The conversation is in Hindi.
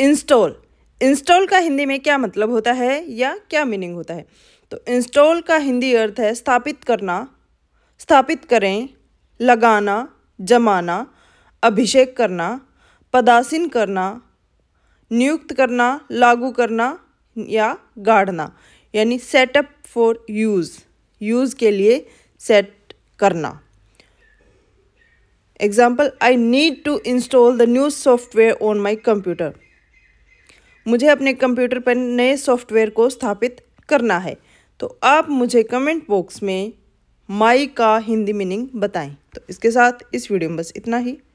इंस्टॉल, इंस्टॉल का हिंदी में क्या मतलब होता है या क्या मीनिंग होता है? तो इंस्टॉल का हिंदी अर्थ है स्थापित करना, स्थापित करें, लगाना, जमाना, अभिषेक करना, पदासीन करना, नियुक्त करना, लागू करना या गाढ़ना। यानी सेटअप फॉर यूज़, यूज़ के लिए सेट करना। Example, I need to install the new software on my computer. मुझे अपने कंप्यूटर पर नए सॉफ्टवेयर को स्थापित करना है। तो आप मुझे कमेंट बॉक्स में माई का हिंदी मीनिंग बताएं। तो इसके साथ इस वीडियो में बस इतना ही।